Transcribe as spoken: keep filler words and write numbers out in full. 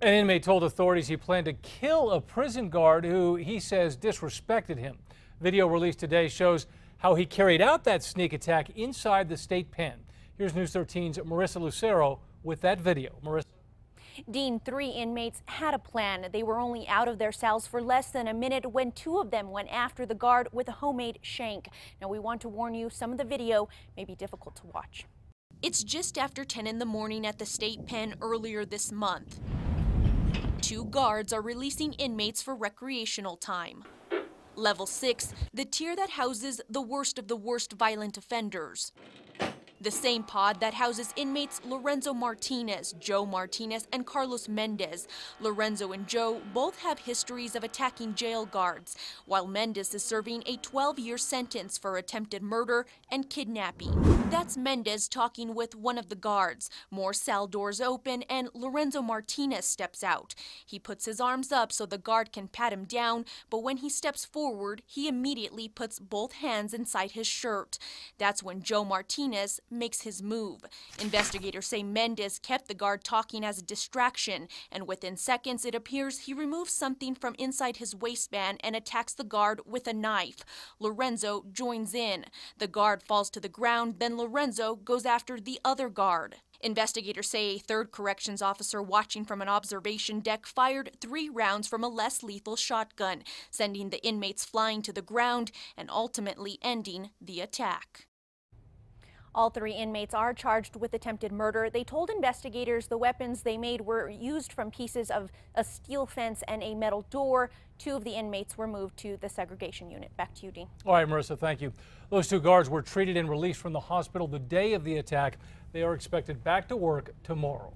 An inmate told authorities he planned to kill a prison guard who he says disrespected him. Video released today shows how he carried out that sneak attack inside the state pen. Here's News thirteen's Marissa Lucero with that video. Marissa. Dean, three inmates had a plan. They were only out of their cells for less than a minute when two of them went after the guard with a homemade shank. Now, we want to warn you, some of the video may be difficult to watch. It's just after ten in the morning at the state pen earlier this month. Two guards are releasing inmates for recreational time. Level six, the tier that houses the worst of the worst violent offenders. The same pod that houses inmates Lorenzo Martinez, Joe Martinez, and Carlos Mendez. Lorenzo and Joe both have histories of attacking jail guards, while Mendez is serving a twelve-year sentence for attempted murder and kidnapping. That's Mendez talking with one of the guards. More cell doors open and Lorenzo Martinez steps out. He puts his arms up so the guard can pat him down, but when he steps forward, he immediately puts both hands inside his shirt. That's when Joe Martinez makes his move. Investigators say Mendez kept the guard talking as a distraction, and within seconds it appears he removes something from inside his waistband and attacks the guard with a knife. Lorenzo joins in. The guard falls to the ground, then Lorenzo goes after the other guard. Investigators say a third corrections officer watching from an observation deck fired three rounds from a less lethal shotgun, sending the inmates flying to the ground and ultimately ending the attack. All three inmates are charged with attempted murder. They told investigators the weapons they made were used from pieces of a steel fence and a metal door. Two of the inmates were moved to the segregation unit. Back to you, Dean. All right, Marissa, thank you. Those two guards were treated and released from the hospital the day of the attack. They are expected back to work tomorrow.